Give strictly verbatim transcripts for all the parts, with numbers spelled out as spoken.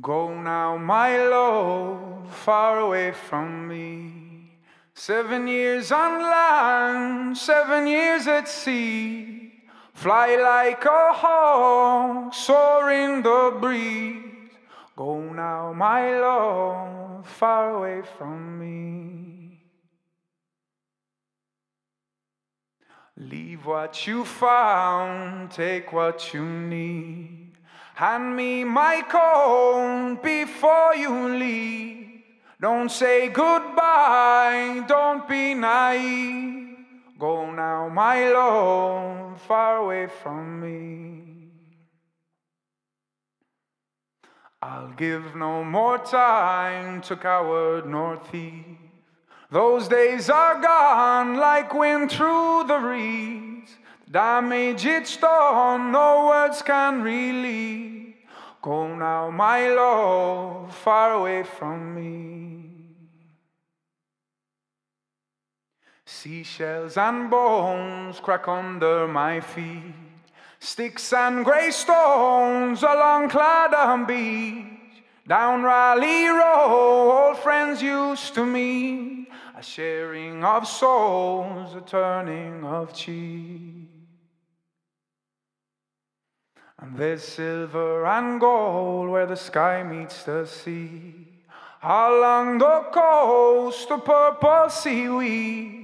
Go now, my love, far away from me. Seven years on land, seven years at sea. Fly like a hawk, soar in the breeze. Go now, my love, far away from me. Leave what you found, take what you need. Hand me my coat before you leave. Don't say goodbye, don't be naive. Go now, my love, far away from me. I'll give no more time to coward nor thief. Those days are gone like wind through the reeds. Damage it's done, no words can relieve. Go now, my love, far away from me. Seashells and bones crack under my feet. Sticks and grey stones along Claddagh Beach. Down Rally Row, old friends used to meet. A sharing of souls, a turning of cheek. And there's silver and gold where the sky meets the sea. Along the coast, the purple seaweed.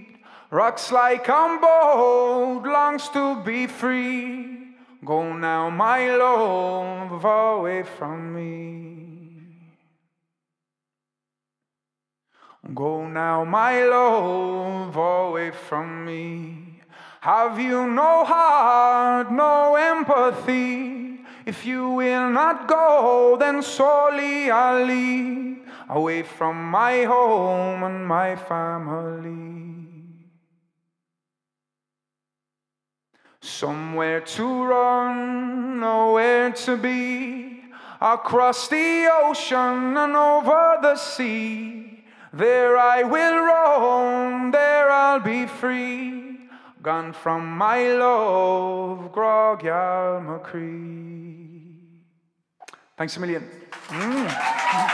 Rocks like umbold, longs to be free. Go now, my love, away from me. Go now, my love, away from me. Have you no heart, no empathy? If you will not go, then sorely I'll leave. Away from my home and my family. Somewhere to run, nowhere to be. Across the ocean and over the sea. There I will roam, there I'll be free. Gone from my love, Gra Gal Mo Croai. Thanks a million. Mm.